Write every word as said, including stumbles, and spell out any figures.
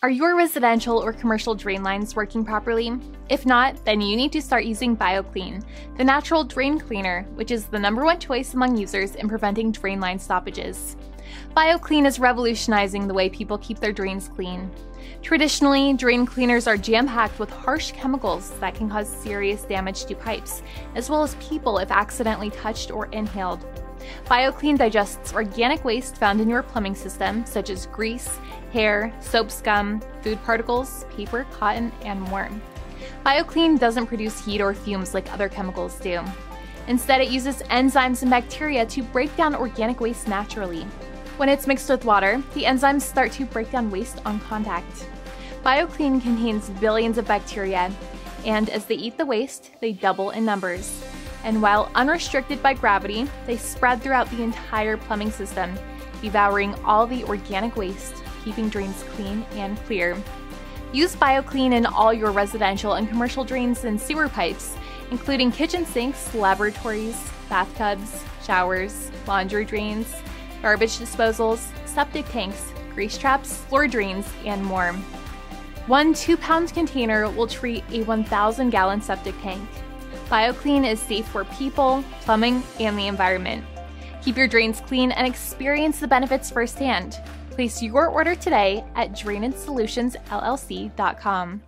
Are your residential or commercial drain lines working properly? If not, then you need to start using Bio-Clean, the natural drain cleaner, which is the number one choice among users in preventing drain line stoppages. Bio-Clean is revolutionizing the way people keep their drains clean. Traditionally, drain cleaners are jam-packed with harsh chemicals that can cause serious damage to pipes, as well as people if accidentally touched or inhaled. Bio-Clean digests organic waste found in your plumbing system, such as grease, hair, soap scum, food particles, paper, cotton, and more. Bio-Clean doesn't produce heat or fumes like other chemicals do. Instead, it uses enzymes and bacteria to break down organic waste naturally. When it's mixed with water, the enzymes start to break down waste on contact. Bio-Clean contains billions of bacteria, and as they eat the waste, they double in numbers. And while unrestricted by gravity, they spread throughout the entire plumbing system, devouring all the organic waste, keeping drains clean and clear. Use Bio-Clean in all your residential and commercial drains and sewer pipes, including kitchen sinks, laboratories, bathtubs, showers, laundry drains, garbage disposals, septic tanks, grease traps, floor drains, and more. One two-pound container will treat a one thousand gallon septic tank. Bio-Clean is safe for people, plumbing, and the environment. Keep your drains clean and experience the benefits firsthand. Place your order today at drainage solutions L L C dot com.